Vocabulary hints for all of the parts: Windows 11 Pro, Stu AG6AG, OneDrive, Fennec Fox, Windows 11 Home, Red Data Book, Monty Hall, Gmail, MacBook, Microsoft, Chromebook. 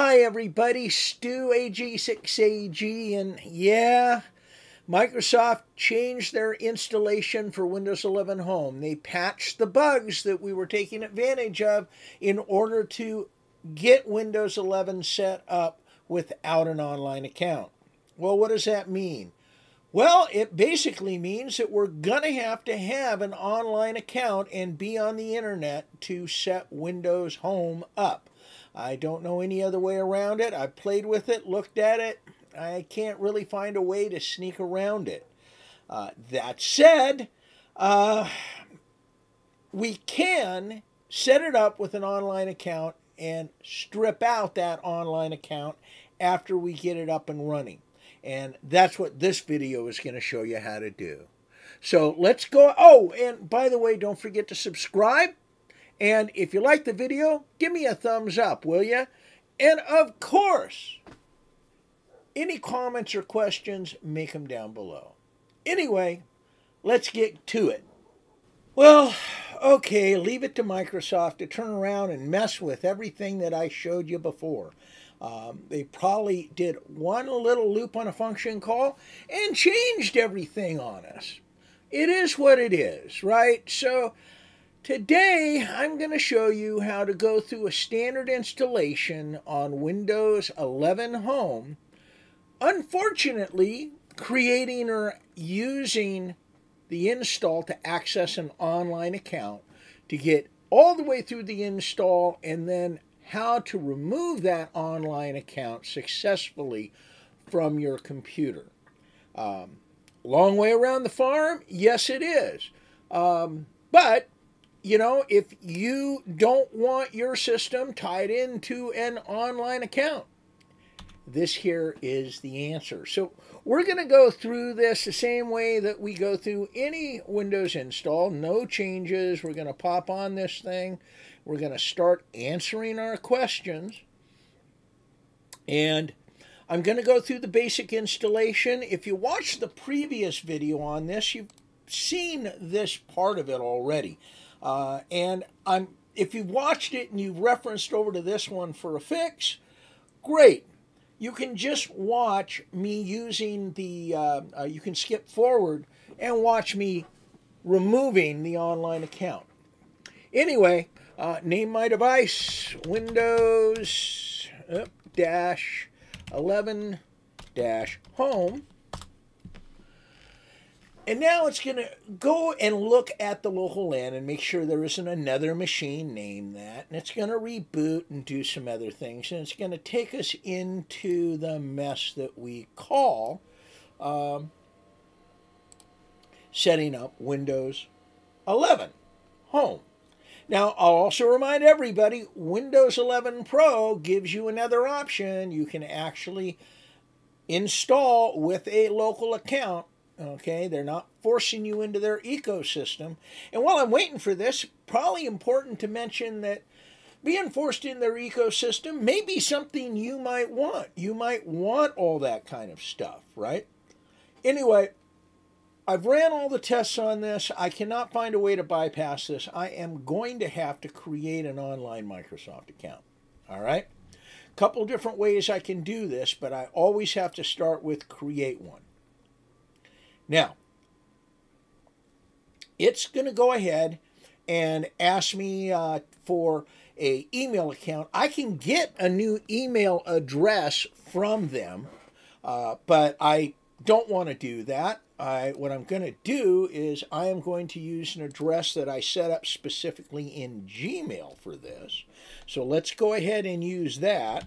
Hi everybody, Stu AG6AG, and yeah, Microsoft changed their installation for Windows 11 Home. They patched the bugs that we were taking advantage of in order to get Windows 11 set up without an online account. Well, what does that mean? Well, it basically means that we're going to have an online account and be on the internet to set Windows Home up. I don't know any other way around it. I've played with it, looked at it. I can't really find a way to sneak around it. That said, we can set it up with an online account and strip out that online account after we get it up and running. And that's what this video is going to show you how to do. So let's go. Oh, and by the way, don't forget to subscribe. And if you like the video, give me a thumbs up, will you? And of course, any comments or questions, make them down below. Anyway, let's get to it. Well, okay, leave it to Microsoft to turn around and mess with everything that I showed you before. They probably did one little loop on a function call and changed everything on us. It is what it is, right? So today, I'm going to show you how to go through a standard installation on Windows 11 Home. Unfortunately, creating or using the install to access an online account to get all the way through the install and then how to remove that online account successfully from your computer. Long way around the farm? Yes, it is. But you know, if you don't want your system tied into an online account, this here is the answer. So we're going to go through this the same way that we go through any Windows install. No changes. We're going to pop on this thing. We're going to start answering our questions. And I'm going to go through the basic installation. If you watched the previous video on this, you've seen this part of it already. If you've watched it and you've referenced over to this one for a fix, great. You can just watch me using the, you can skip forward and watch me removing the online account. Anyway, name my device, Windows 11 Home. And now it's going to go and look at the local LAN and make sure there isn't another machine named that. And it's going to reboot and do some other things. And it's going to take us into the mess that we call setting up Windows 11 Home. Now, I'll also remind everybody, Windows 11 Pro gives you another option. You can actually install with a local account. Okay, they're not forcing you into their ecosystem. And while I'm waiting for this, probably important to mention that being forced in their ecosystem may be something you might want. You might want all that kind of stuff, right? Anyway, I've ran all the tests on this. I cannot find a way to bypass this. I am going to have to create an online Microsoft account, all right? A couple different ways I can do this, but I always have to start with create one. Now, it's going to go ahead and ask me for an email account. I can get a new email address from them, but I don't want to do that. What I'm going to do is I am going to use an address that I set up specifically in Gmail for this. So let's go ahead and use that.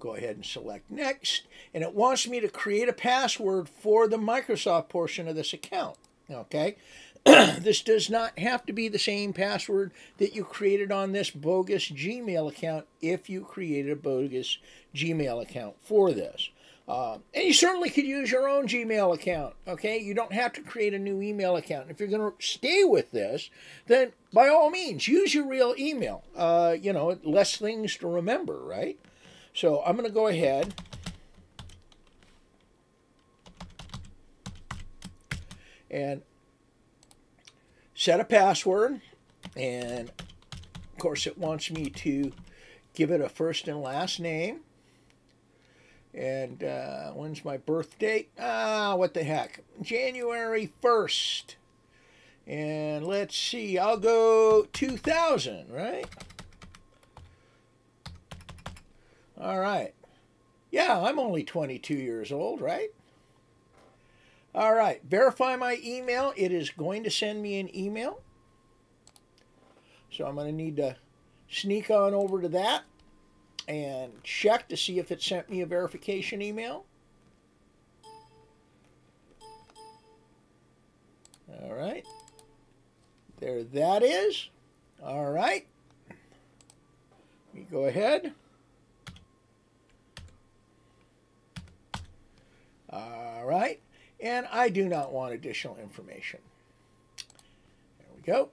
Go ahead and select next, and it wants me to create a password for the Microsoft portion of this account. Okay, this does not have to be the same password that you created on this bogus Gmail account if you created a bogus Gmail account for this. And you certainly could use your own Gmail account, okay? You don't have to create a new email account. If you're going to stay with this, then by all means, use your real email. You know, less things to remember, right? So I'm going to go ahead and set a password, and of course it wants me to give it a first and last name, and when's my birth date? What the heck, January 1st, and let's see, I'll go 2000, right? All right, yeah, I'm only 22 years old, right? All right, verify my email. It is going to send me an email. So I'm going to need to sneak on over to that and check to see if it sent me a verification email. All right. There that is. All right. Let me go ahead. All right. And I do not want additional information. There we go.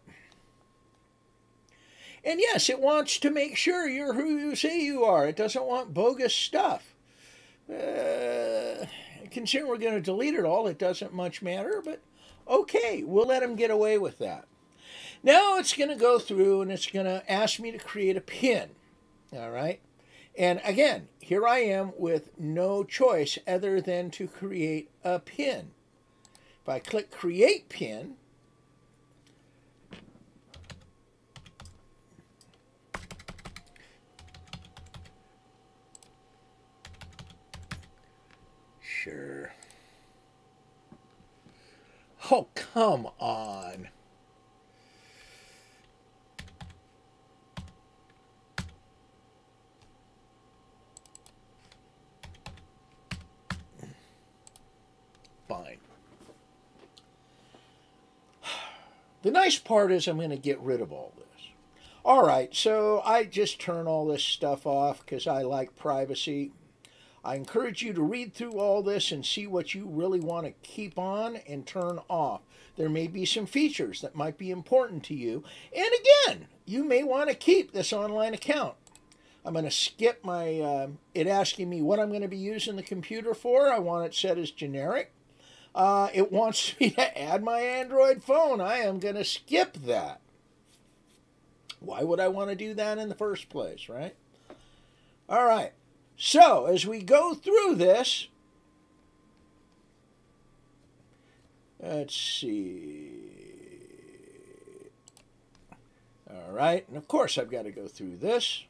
And yes, it wants to make sure you're who you say you are. It doesn't want bogus stuff. Considering we're going to delete it all, it doesn't much matter, but okay, we'll let them get away with that. Now it's going to go through and it's going to ask me to create a PIN. All right. And again, here I am with no choice other than to create a PIN. If I click Create PIN, sure. Oh, come on. The nice part is I'm going to get rid of all this. All right, so I just turn all this stuff off because I like privacy. I encourage you to read through all this and see what you really want to keep on and turn off. There may be some features that might be important to you. And again, you may want to keep this online account. I'm going to skip my, it asking me what I'm going to be using the computer for. I want it set as generic. It wants me to add my Android phone. I am going to skip that. Why would I want to do that in the first place, right? All right. So as we go through this, let's see. All right. And of course, I've got to go through this.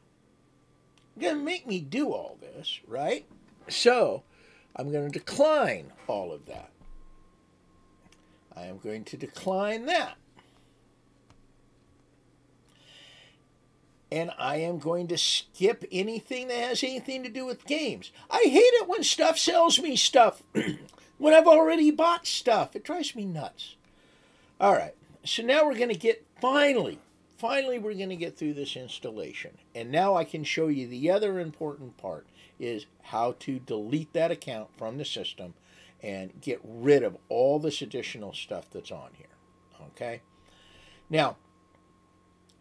You're going to make me do all this, right? So I'm going to decline all of that. I am going to decline that. And I am going to skip anything that has anything to do with games. I hate it when stuff sells me stuff when I've already bought stuff. It drives me nuts. All right. So now we're going to get, finally we're going to get through this installation. And now I can show you the other important part is how to delete that account from the system and get rid of all this additional stuff that's on here, okay? Now,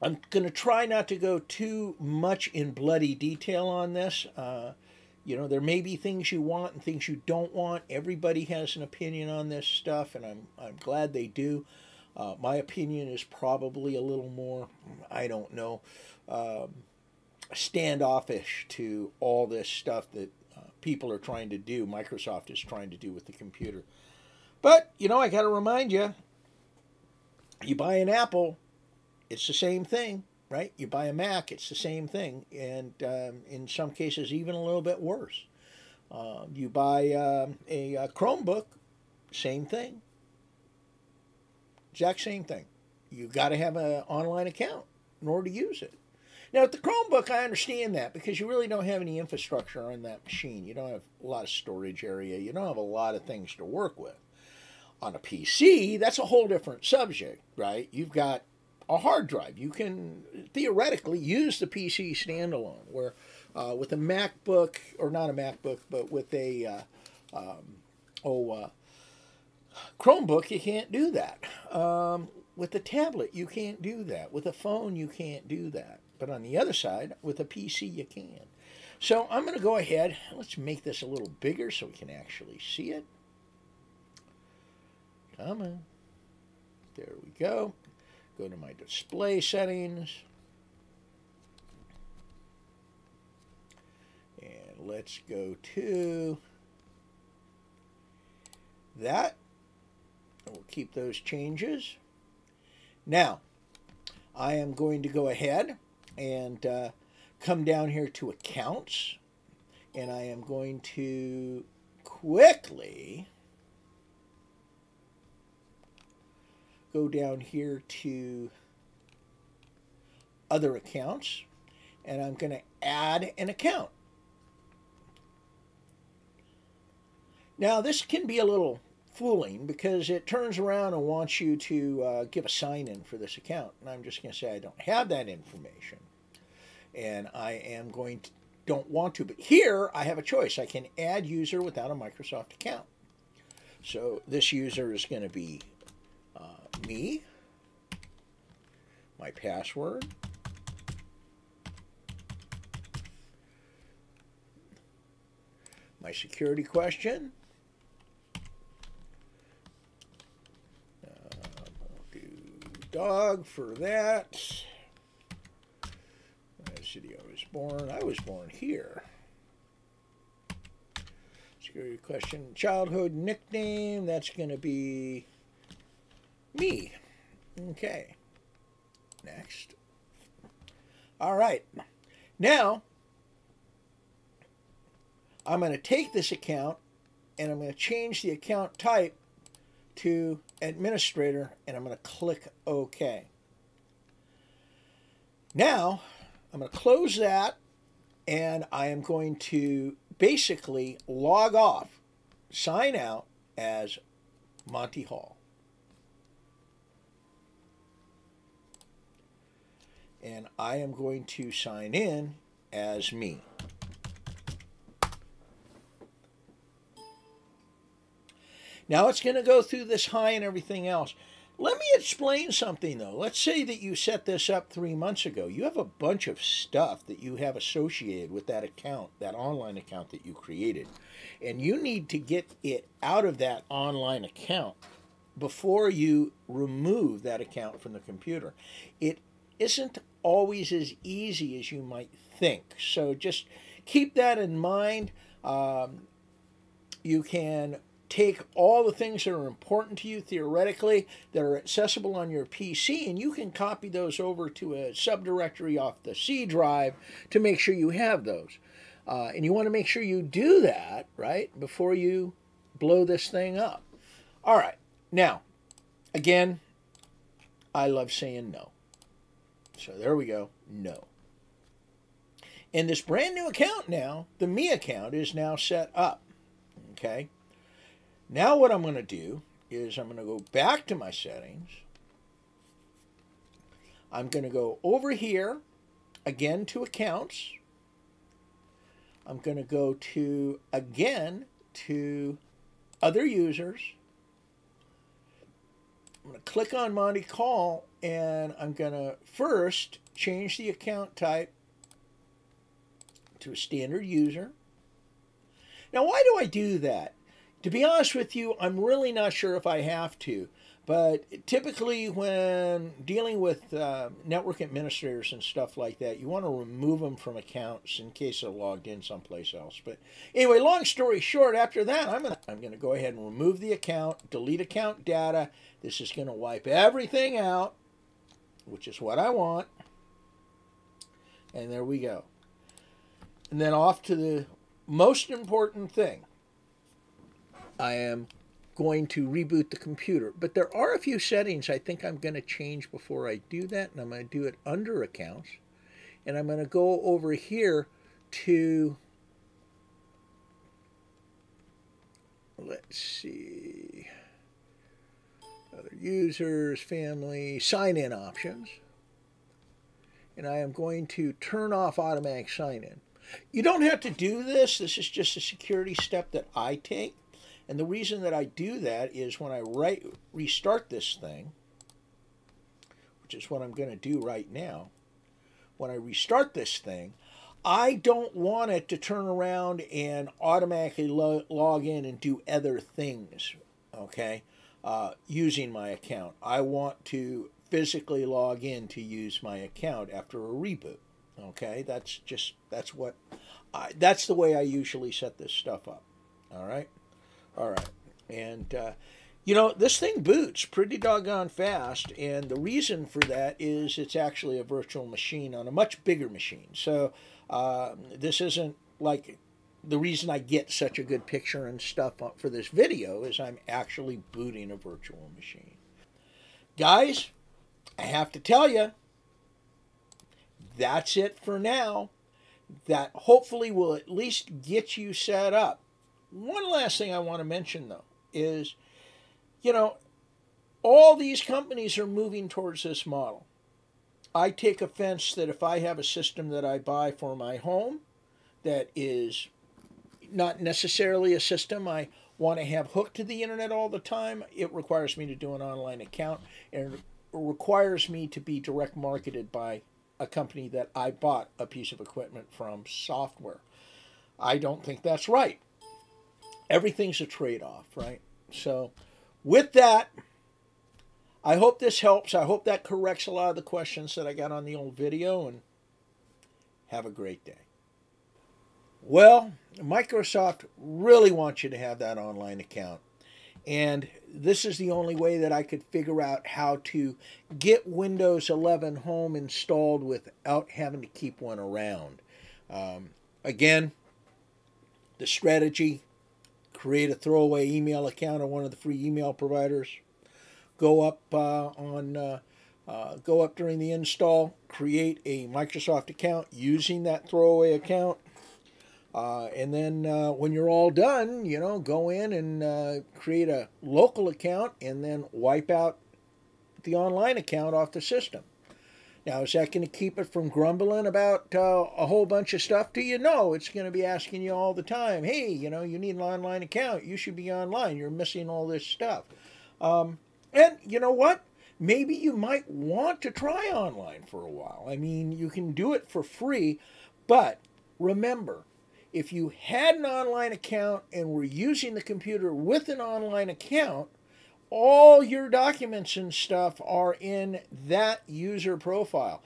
I'm going to try not to go too much in bloody detail on this. You know, there may be things you want and things you don't want. Everybody has an opinion on this stuff, and I'm glad they do. My opinion is probably a little more, I don't know, standoffish to all this stuff that people are trying to do, Microsoft is trying to do with the computer. But, you know, I got to remind you, you buy an Apple, it's the same thing, right? You buy a Mac, it's the same thing, and in some cases even a little bit worse. You buy a Chromebook, same thing, exact same thing. You got to have an online account in order to use it. Now, with the Chromebook, I understand that because you really don't have any infrastructure on that machine. You don't have a lot of storage area. You don't have a lot of things to work with. On a PC, that's a whole different subject, right? You've got a hard drive. You can theoretically use the PC standalone, where with a MacBook, or not a MacBook, but with a Chromebook, you can't do that. With a tablet, you can't do that. With a phone, you can't do that. But on the other side, with a PC, you can. So I'm going to go ahead, let's make this a little bigger so we can actually see it. Come on. There we go. Go to my display settings. And let's go to that. We'll keep those changes. Now, I am going to go ahead and come down here to accounts, and I am going to quickly go down here to other accounts, and I'm going to add an account. Now, this can be a little fooling because it turns around and wants you to give a sign-in for this account. And I'm just going to say I don't have that information. And I am going to, don't want to. But here, I have a choice. I can add user without a Microsoft account. So this user is going to be me, my password, my security question. I'll do dog for that. The city I was born here. Security question, childhood nickname, that's going to be me. Okay. Next. All right. Now, I'm going to take this account and I'm going to change the account type to administrator and I'm going to click OK. Now, I'm going to close that and I am going to basically log off, sign out as Monty Hall. And I am going to sign in as me. Now it's going to go through this high and everything else. Let me explain something, though. Let's say that you set this up 3 months ago. You have a bunch of stuff that you have associated with that account, that online account that you created. And you need to get it out of that online account before you remove that account from the computer. It isn't always as easy as you might think. So just keep that in mind. You can take all the things that are important to you, theoretically, that are accessible on your PC, and you can copy those over to a subdirectory off the C drive to make sure you have those. And you want to make sure you do that, right, before you blow this thing up. All right. Now, again, I love saying no. So there we go. No. And this brand new account now, the Me account, is now set up. Okay. Now what I'm going to do is I'm going to go back to my settings. I'm going to go over here, again, to accounts. I'm going to go to, again, to other users. I'm going to click on Monty Hall, and I'm going to first change the account type to a standard user. Now, why do I do that? To be honest with you, I'm really not sure if I have to, but typically when dealing with network administrators and stuff like that, you want to remove them from accounts in case they're logged in someplace else. But anyway, long story short, after that, I'm going to go ahead and remove the account, delete account data. This is going to wipe everything out, which is what I want. And there we go. And then off to the most important thing. I am going to reboot the computer. But there are a few settings I think I'm going to change before I do that. And I'm going to do it under accounts. And I'm going to go over here to, let's see, other users, family, sign-in options. And I am going to turn off automatic sign-in. You don't have to do this. This is just a security step that I take. And the reason that I do that is when I restart this thing, which is what I'm going to do right now, when I restart this thing, I don't want it to turn around and automatically log in and do other things, okay, using my account. I want to physically log in to use my account after a reboot, okay? That's the way I usually set this stuff up, all right? All right, and you know, this thing boots pretty doggone fast, and the reason for that is it's actually a virtual machine on a much bigger machine. So this isn't like, the reason I get such a good picture and stuff for this video is I'm actually booting a virtual machine. Guys, I have to tell you, that's it for now. That hopefully will at least get you set up. One last thing I want to mention, though, is, you know, all these companies are moving towards this model. I take offense that if I have a system that I buy for my home that is not necessarily a system I want to have hooked to the internet all the time, it requires me to do an online account, and it requires me to be direct marketed by a company that I bought a piece of equipment from software. I don't think that's right. Everything's a trade-off, right? So with that, I hope this helps. I hope that corrects a lot of the questions that I got on the old video, and have a great day. Well, Microsoft really wants you to have that online account, and this is the only way that I could figure out how to get Windows 11 Home installed without having to keep one around. Again, the strategy: create a throwaway email account on one of the free email providers. Go up during the install. Create a Microsoft account using that throwaway account, and then when you're all done, you know, go in and create a local account, and then wipe out the online account off the system. Now, is that going to keep it from grumbling about a whole bunch of stuff to you? No, it's going to be asking you all the time, hey, you know, you need an online account. You should be online. You're missing all this stuff. And you know what? Maybe you might want to try online for a while. I mean, you can do it for free, but remember, if you had an online account and were using the computer with an online account, all your documents and stuff are in that user profile.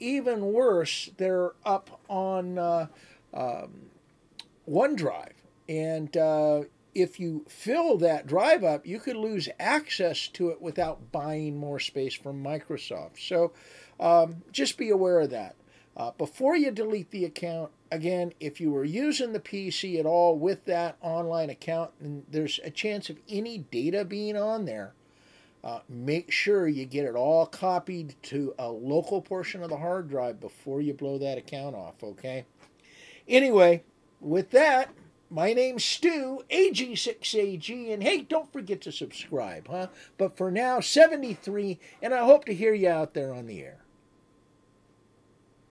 Even worse, they're up on OneDrive. And if you fill that drive up, you could lose access to it without buying more space from Microsoft. So just be aware of that. Before you delete the account, again, if you were using the PC at all with that online account, and there's a chance of any data being on there, make sure you get it all copied to a local portion of the hard drive before you blow that account off, okay? Anyway, with that, my name's Stu, AG6AG, and hey, don't forget to subscribe, huh? But for now, 73, and I hope to hear you out there on the air.